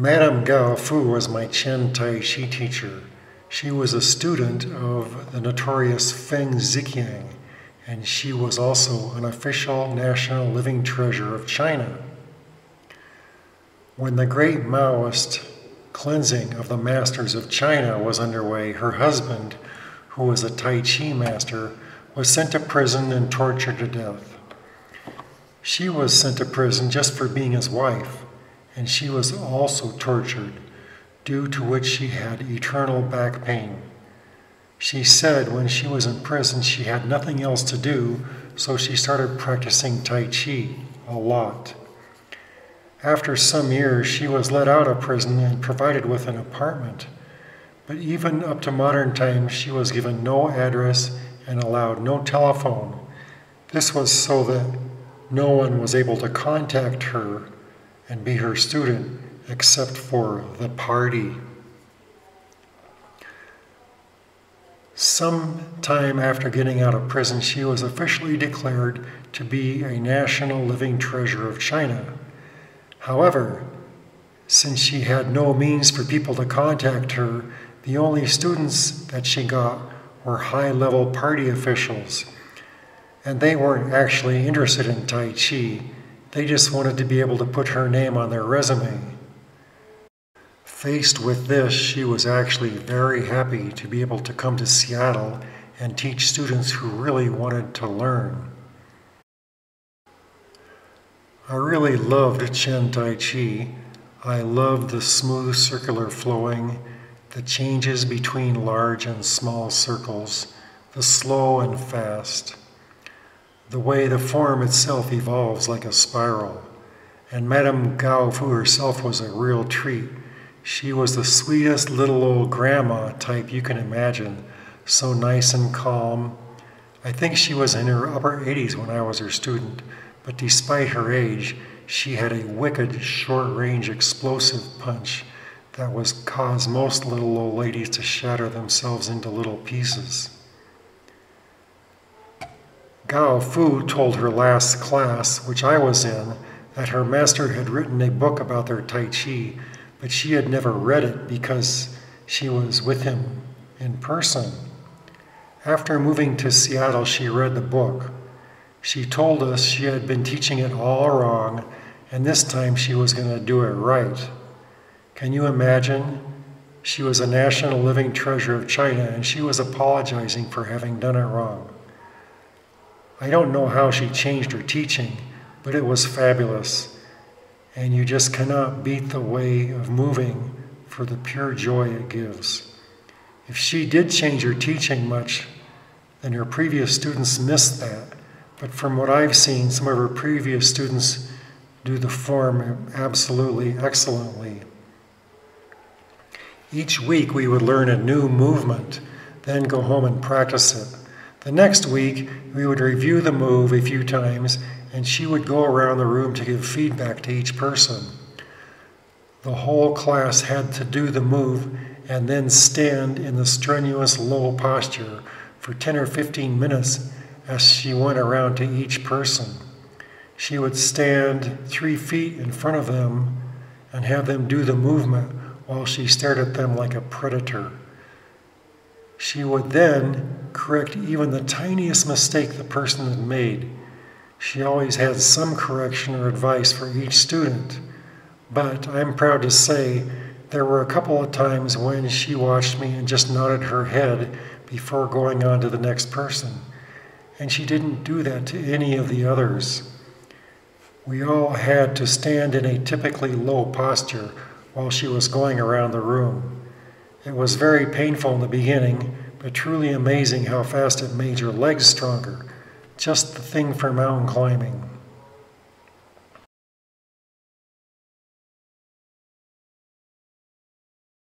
Madame Gao Fu was my Chen Tai Chi teacher. She was a student of the notorious Feng Zikiang, and she was also an official national living treasure of China. When the great Maoist cleansing of the masters of China was underway, her husband, who was a Tai Chi master, was sent to prison and tortured to death. She was sent to prison just for being his wife, and she was also tortured, due to which she had eternal back pain. She said when she was in prison she had nothing else to do, so she started practicing Tai Chi a lot. After some years she was let out of prison and provided with an apartment, but even up to modern times she was given no address and allowed no telephone. This was so that no one was able to contact her and be her student except for the party. Sometime after getting out of prison, she was officially declared to be a national living treasure of China. However, since she had no means for people to contact her, the only students that she got were high-level party officials, and they weren't actually interested in Tai Chi. They just wanted to be able to put her name on their resume. Faced with this, she was actually very happy to be able to come to Seattle and teach students who really wanted to learn. I really loved Chen Tai Chi. I loved the smooth circular flowing, the changes between large and small circles, the slow and fast, the way the form itself evolves like a spiral. And Madame Gao Fu herself was a real treat. She was the sweetest little old grandma type you can imagine, so nice and calm. I think she was in her upper 80s when I was her student, but despite her age, she had a wicked short-range explosive punch that would cause most little old ladies to shatter themselves into little pieces. Gao Fu told her last class, which I was in, that her master had written a book about their Tai Chi, but she had never read it because she was with him in person. After moving to Seattle, she read the book. She told us she had been teaching it all wrong, and this time she was going to do it right. Can you imagine? She was a national living treasure of China, and she was apologizing for having done it wrong. I don't know how she changed her teaching, but it was fabulous. And you just cannot beat the way of moving for the pure joy it gives. If she did change her teaching much, then her previous students missed that. But from what I've seen, some of her previous students do the form absolutely excellently. Each week we would learn a new movement, then go home and practice it. The next week, we would review the move a few times, and she would go around the room to give feedback to each person. The whole class had to do the move and then stand in the strenuous low posture for 10 or 15 minutes as she went around to each person. She would stand 3 feet in front of them and have them do the movement while she stared at them like a predator. She would then correct even the tiniest mistake the person had made. She always had some correction or advice for each student, but I'm proud to say there were a couple of times when she watched me and just nodded her head before going on to the next person, and she didn't do that to any of the others. We all had to stand in a typically low posture while she was going around the room. It was very painful in the beginning, but truly amazing how fast it made your legs stronger. Just the thing for mountain climbing.